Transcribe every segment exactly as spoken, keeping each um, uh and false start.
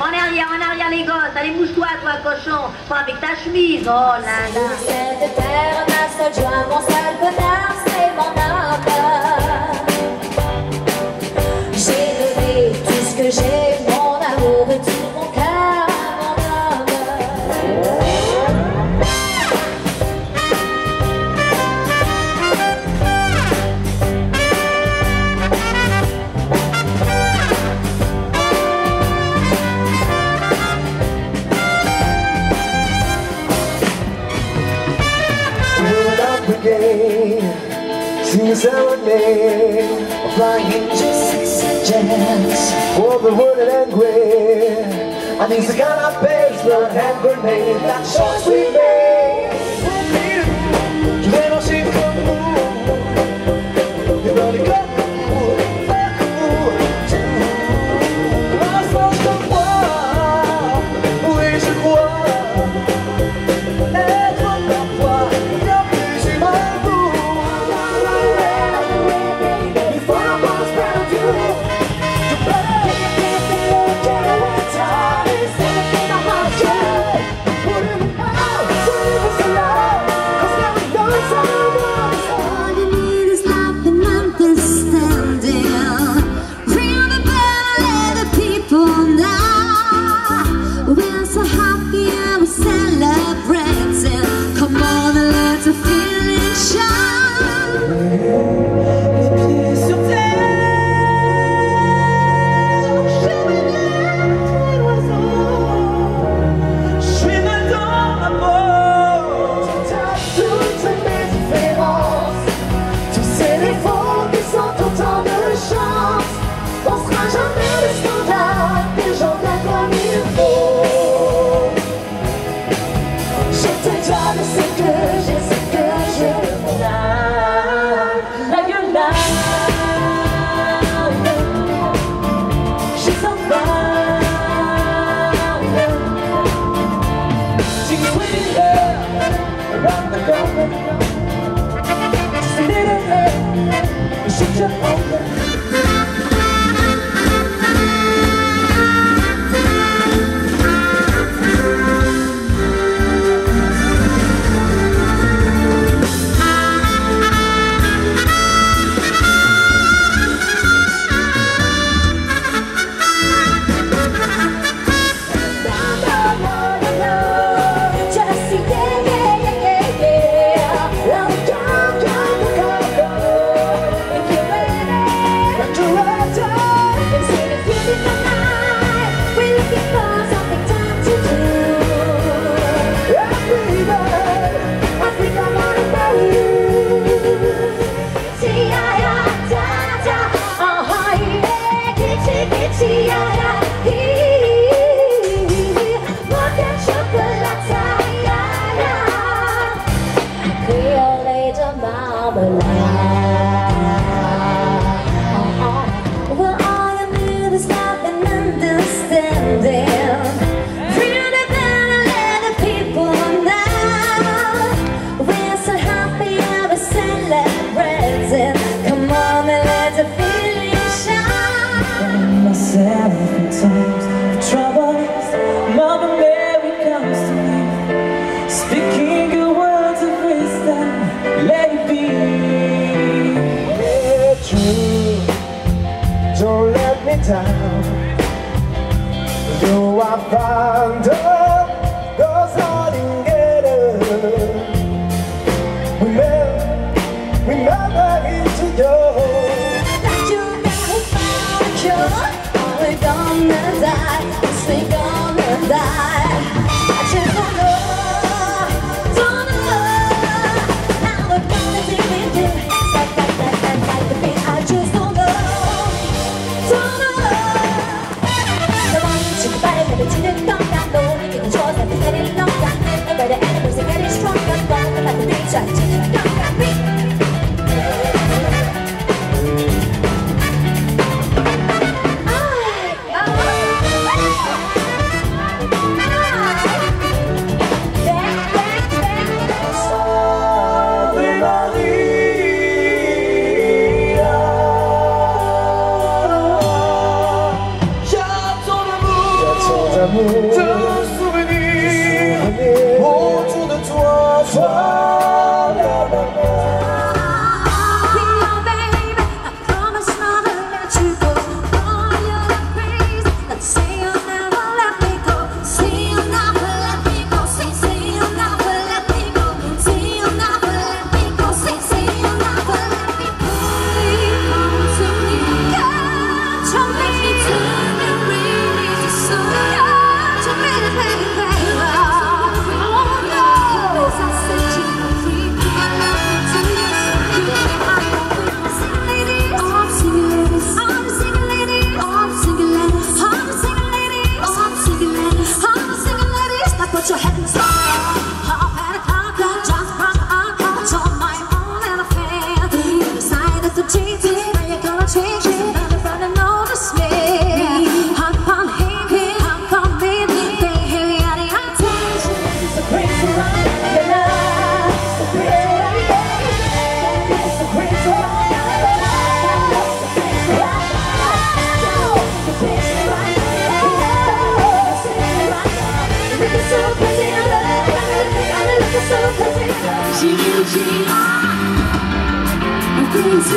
En arrière, en arrière les gosses, allez mouche-toi toi cochon, pas avec ta chemise, oh là là. Je viens de terre, ma seule joie, mon seul bonheur, c'est mon âme. J'ai donné tout ce que j'ai, mon amour de tout mon cœur, mon seems only flying just six jets overloaded and grey. I think the kind of baseball hand grenade that shows we made. You never see the moon. You only got cool, back cool. Last was the war, we should war. Let's go war. Speaking the words of wisdom, let it be. We'll be right back.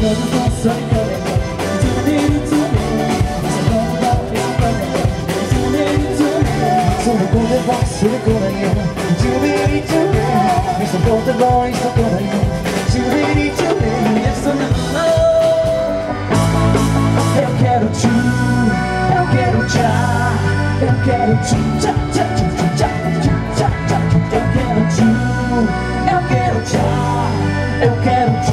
Eu quero te, eu quero te, eu quero te, eu quero te, eu quero te, eu quero te, eu quero te, eu quero te.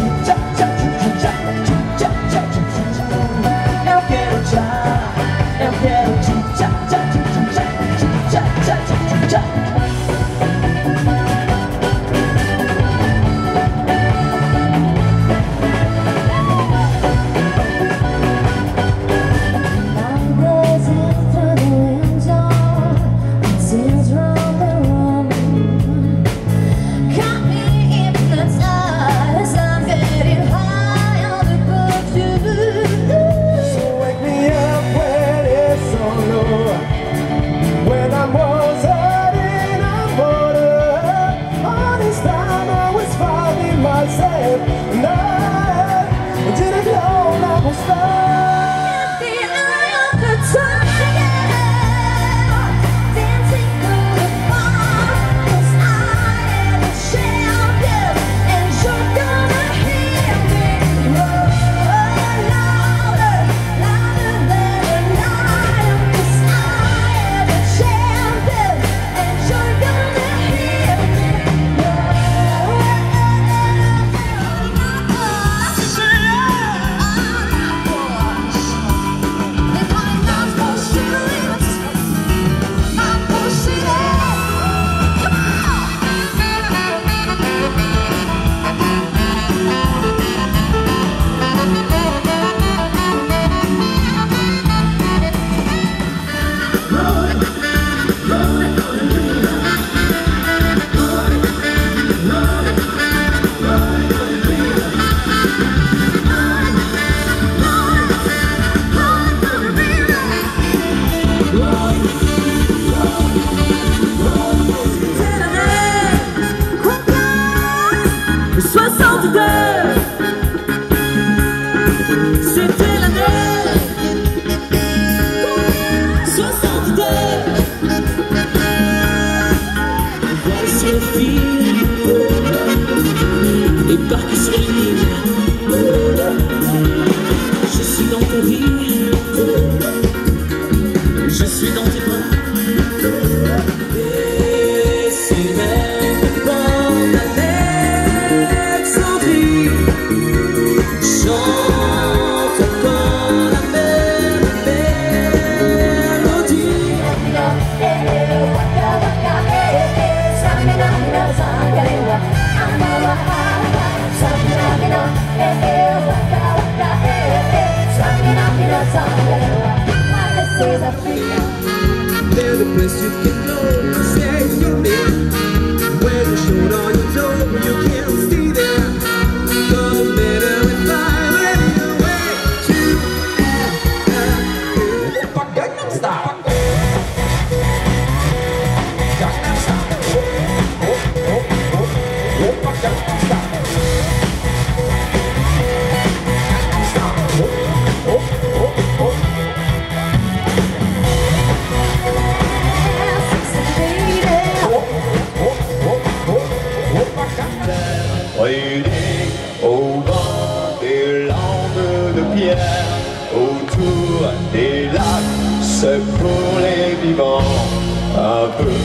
Pour les vivants, un peu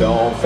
d'enfant.